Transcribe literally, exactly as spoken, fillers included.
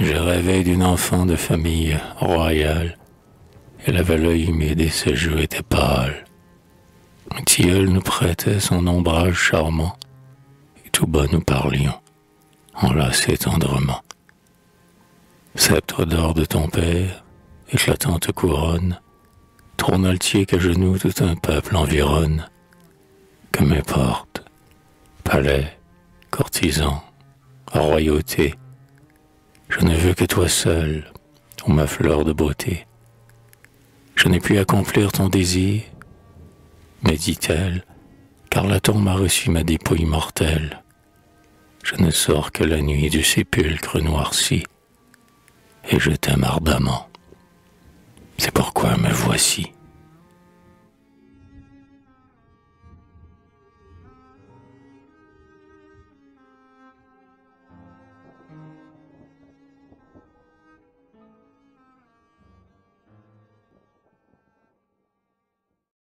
Je rêvais d'une enfant de famille royale. Elle avait l'œil humide et ses joues étaient pâles. Un tilleul nous prêtait son ombrage charmant, et tout bas nous parlions, enlacés tendrement. Sceptre d'or de ton père, éclatante couronne, trône altier qu'à genoux tout un peuple environne, que m'importe, palais, courtisans, royauté, je ne veux que toi seul, ô ma fleur de beauté. Je n'ai pu accomplir ton désir, mais dit-elle, car la tombe a reçu ma dépouille mortelle. Je ne sors que la nuit du sépulcre noirci, et je t'aime ardemment. C'est pourquoi me voici.